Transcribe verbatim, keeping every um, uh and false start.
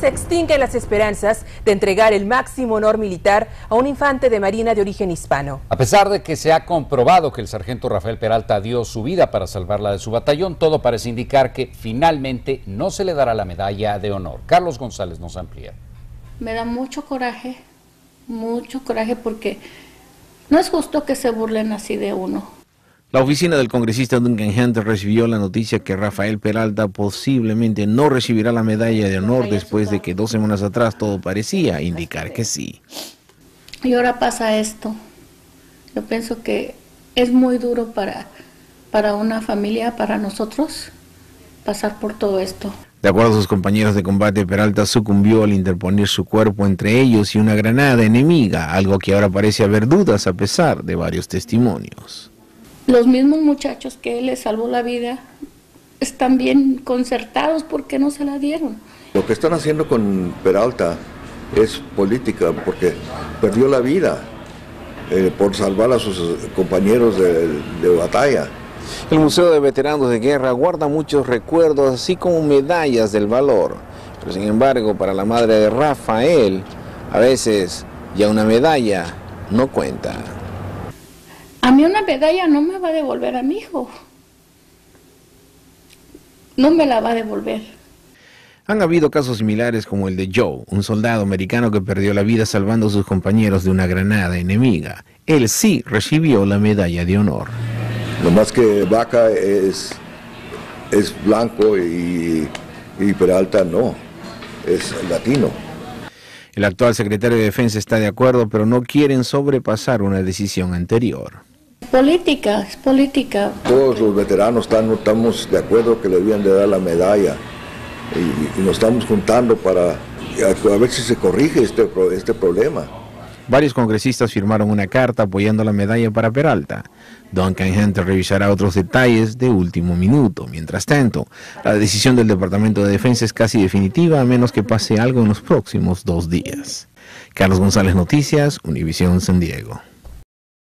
Se extinguen las esperanzas de entregar el máximo honor militar a un infante de marina de origen hispano. A pesar de que se ha comprobado que el sargento Rafael Peralta dio su vida para salvarla de su batallón, todo parece indicar que finalmente no se le dará la medalla de honor. Carlos González nos amplía. Me da mucho coraje, mucho coraje porque no es justo que se burlen así de uno. La oficina del congresista Duncan Hunter recibió la noticia que Rafael Peralta posiblemente no recibirá la medalla de honor después de que dos semanas atrás todo parecía indicar que sí. Y ahora pasa esto. Yo pienso que es muy duro para, para una familia, para nosotros, pasar por todo esto. De acuerdo a sus compañeros de combate, Peralta sucumbió al interponer su cuerpo entre ellos y una granada enemiga, algo que ahora parece haber dudas a pesar de varios testimonios. Los mismos muchachos que les salvó la vida están bien concertados porque no se la dieron. Lo que están haciendo con Peralta es política porque perdió la vida eh, por salvar a sus compañeros de, de batalla. El Museo de Veteranos de Guerra guarda muchos recuerdos así como medallas del valor. Pero sin embargo, para la madre de Rafael, a veces ya una medalla no cuenta. A mí una medalla no me va a devolver a mi hijo, no me la va a devolver. Han habido casos similares como el de Joe, un soldado americano que perdió la vida salvando a sus compañeros de una granada enemiga. Él sí recibió la medalla de honor. Lo más que Vaca es, es blanco y, y Peralta no, es latino. El actual secretario de Defensa está de acuerdo, pero no quieren sobrepasar una decisión anterior. Política, es política. Todos los veteranos están, estamos de acuerdo que le debían de dar la medalla y, y nos estamos juntando para a, a ver si se corrige este, este problema. Varios congresistas firmaron una carta apoyando la medalla para Peralta. Duncan Hunter revisará otros detalles de último minuto. Mientras tanto, la decisión del Departamento de Defensa es casi definitiva a menos que pase algo en los próximos dos días. Carlos González, Noticias, Univision San Diego.